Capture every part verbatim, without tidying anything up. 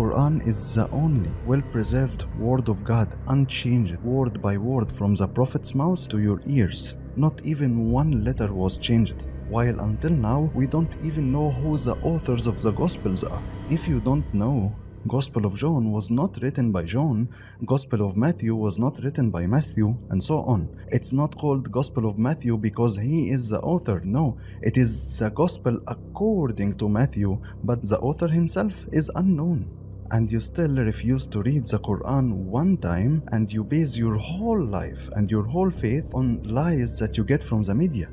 Quran is the only well-preserved word of God, unchanged word by word from the Prophet's mouth to your ears. Not even one letter was changed, while until now we don't even know who the authors of the Gospels are. If you don't know, Gospel of John was not written by John, Gospel of Matthew was not written by Matthew, and so on. It's not called Gospel of Matthew because he is the author. No, it is the Gospel according to Matthew, but the author himself is unknown. And you still refuse to read the Quran one time, and you base your whole life and your whole faith on lies that you get from the media.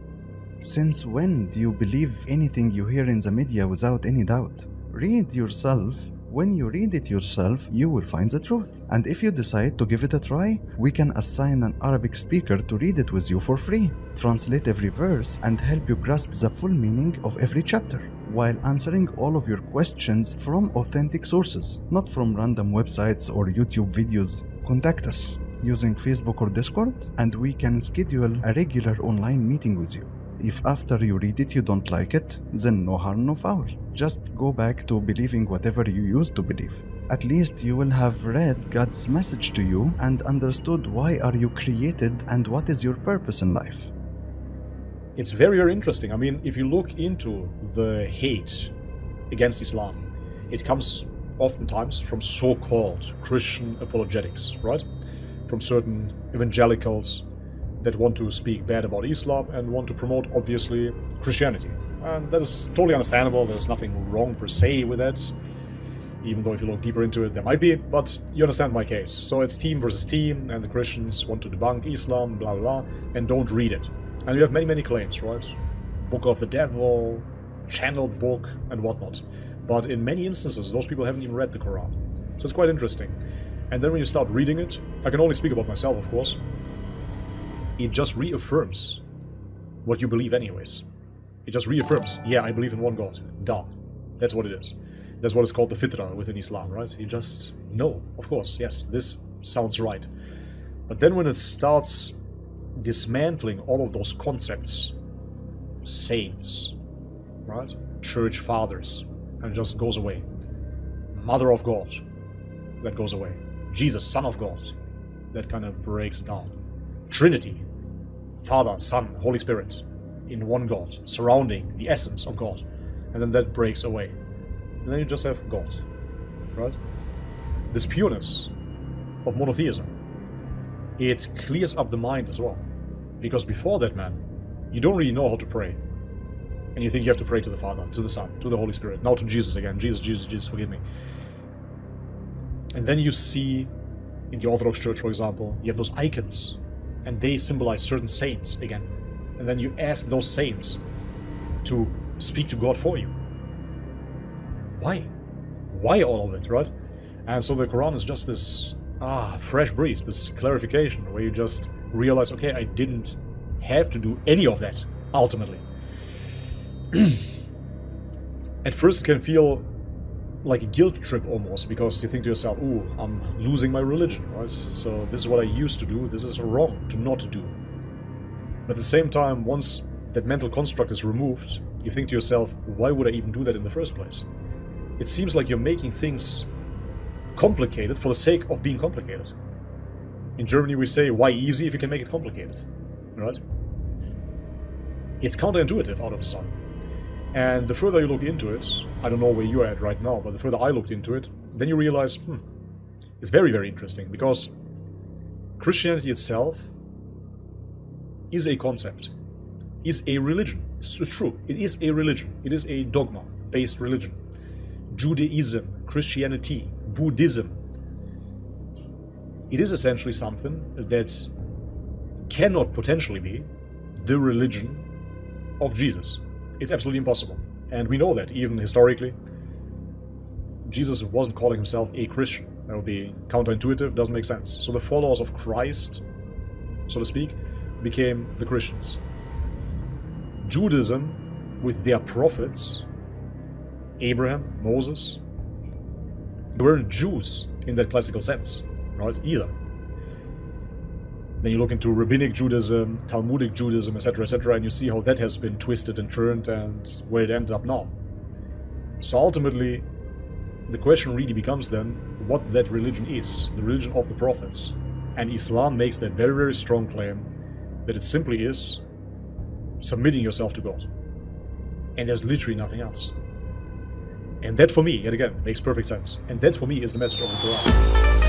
Since when do you believe anything you hear in the media without any doubt? Read yourself. When you read it yourself, you will find the truth. And if you decide to give it a try, we can assign an Arabic speaker to read it with you for free, translate every verse, and help you grasp the full meaning of every chapter, while answering all of your questions from authentic sources, not from random websites or YouTube videos. Contact us using Facebook or Discord, and we can schedule a regular online meeting with you. If after you read it you don't like it, then no harm, no foul. Just go back to believing whatever you used to believe. At least you will have read God's message to you and understood why are you created and what is your purpose in life. It's very, very interesting. I mean, if you look into the hate against Islam, it comes oftentimes from so-called Christian apologetics, right? From certain evangelicals that want to speak bad about Islam and want to promote, obviously, Christianity. And that is totally understandable. There's nothing wrong per se with that, even though if you look deeper into it, there might be, but you understand my case. So it's team versus team, and the Christians want to debunk Islam, blah, blah, blah, and don't read it. And you have many, many claims, right? Book of the Devil, channeled book, and whatnot. But in many instances, those people haven't even read the Quran. So it's quite interesting. And then when you start reading it, I can only speak about myself, of course, it just reaffirms what you believe anyways. It just reaffirms, yeah, I believe in one God. Duh. That's what it is. That's what is called the fitrah within Islam, right? You just know, of course, yes, this sounds right. But then when it starts dismantling all of those concepts, saints, right? Church fathers, and it just goes away. Mother of God, that goes away. Jesus, Son of God, that kind of breaks down. Trinity, Father, Son, Holy Spirit, in one God, surrounding the essence of God, and then that breaks away, and then you just have God, right? This pureness of monotheism, it clears up the mind as well, because before that, man, you don't really know how to pray, and you think you have to pray to the Father, to the Son, to the Holy Spirit, now to Jesus again, Jesus, Jesus, Jesus, forgive me. And then you see in the Orthodox Church, for example, you have those icons, and they symbolize certain saints again. And then you ask those saints to speak to God for you. Why? Why all of it, right? And so the Quran is just this ah fresh breeze, this clarification where you just realize, okay, I didn't have to do any of that, ultimately. At first it can feel like a guilt trip almost, because you think to yourself, ooh, I'm losing my religion, right? So this is what I used to do, this is wrong to not do. But at the same time, once that mental construct is removed, you think to yourself, why would I even do that in the first place? It seems like you're making things complicated for the sake of being complicated. In Germany we say, why easy if you can make it complicated, right? It's counterintuitive out of a sudden. And the further you look into it, I don't know where you're at right now, but the further I looked into it, then you realize, hmm, it's very, very interesting, because Christianity itself is a concept, is a religion. It's, it's true, it is a religion, it is a dogma-based religion. Judaism, Christianity, Buddhism, it is essentially something that cannot potentially be the religion of Jesus. It's absolutely impossible, and we know that even historically. Jesus wasn't calling himself a Christian. That would be counterintuitive, doesn't make sense. So the followers of Christ, so to speak, became the Christians. Judaism, with their prophets, Abraham, Moses, they weren't Jews in that classical sense, right, either. Then you look into Rabbinic Judaism, Talmudic Judaism, et cetera, et cetera, and you see how that has been twisted and turned and where it ended up now. So ultimately, the question really becomes then what that religion is, the religion of the prophets. And Islam makes that very, very strong claim that it simply is submitting yourself to God. And there's literally nothing else. And that for me, yet again, makes perfect sense. And that for me is the message of the Quran.